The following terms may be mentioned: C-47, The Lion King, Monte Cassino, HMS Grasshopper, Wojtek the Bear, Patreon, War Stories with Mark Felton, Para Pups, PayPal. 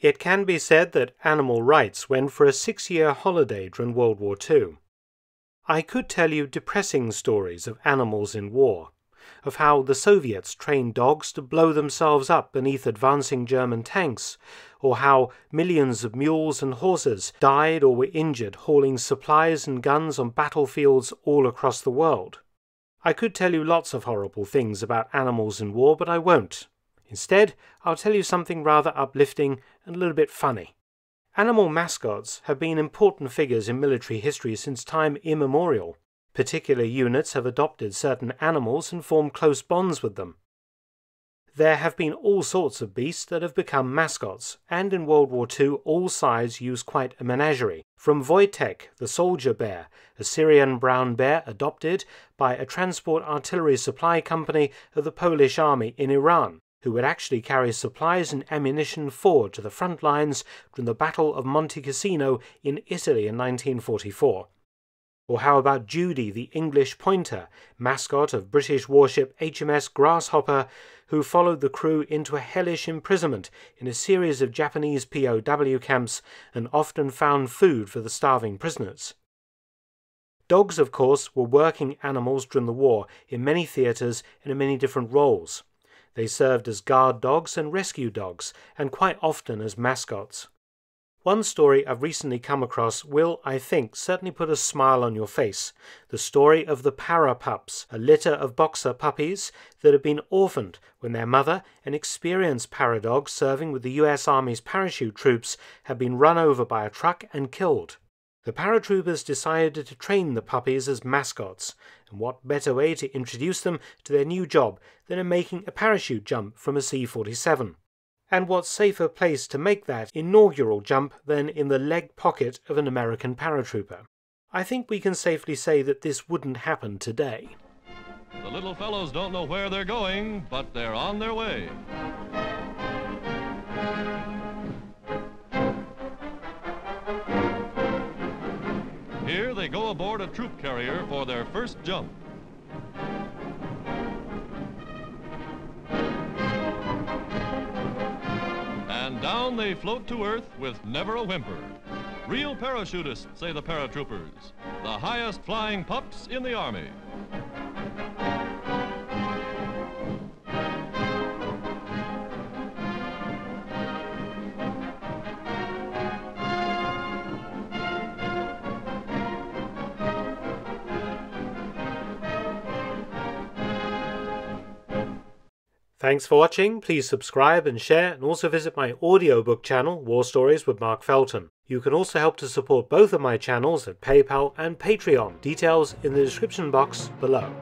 It can be said that animal rights went for a 6-year holiday during World War II. I could tell you depressing stories of animals in war, of how the Soviets trained dogs to blow themselves up beneath advancing German tanks, or how millions of mules and horses died or were injured hauling supplies and guns on battlefields all across the world. I could tell you lots of horrible things about animals in war, but I won't. Instead, I'll tell you something rather uplifting and a little bit funny. Animal mascots have been important figures in military history since time immemorial. Particular units have adopted certain animals and formed close bonds with them. There have been all sorts of beasts that have become mascots, and in World War II all sides used quite a menagerie, from Wojtek the soldier bear, a Syrian brown bear adopted by a transport artillery supply company of the Polish army in Iran, who would actually carry supplies and ammunition forward to the front lines during the Battle of Monte Cassino in Italy in 1944. Or how about Judy the English pointer, mascot of British warship HMS Grasshopper, who followed the crew into a hellish imprisonment in a series of Japanese POW camps and often found food for the starving prisoners. Dogs, of course, were working animals during the war in many theatres and in many different roles. They served as guard dogs and rescue dogs, and quite often as mascots. One story I've recently come across will, I think, certainly put a smile on your face. The story of the Para Pups, a litter of boxer puppies that had been orphaned when their mother, an experienced para dog serving with the US Army's parachute troops, had been run over by a truck and killed. The paratroopers decided to train the puppies as mascots, and what better way to introduce them to their new job than in making a parachute jump from a C-47. And what safer place to make that inaugural jump than in the leg pocket of an American paratrooper? I think we can safely say that this wouldn't happen today. The little fellows don't know where they're going, but they're on their way. Here they go aboard a troop carrier for their first jump. And down they float to earth with never a whimper. Real parachutists, say the paratroopers, the highest flying pups in the Army. Thanks for watching, please subscribe and share, and also visit my audiobook channel, War Stories with Mark Felton. You can also help to support both of my channels at PayPal and Patreon, details in the description box below.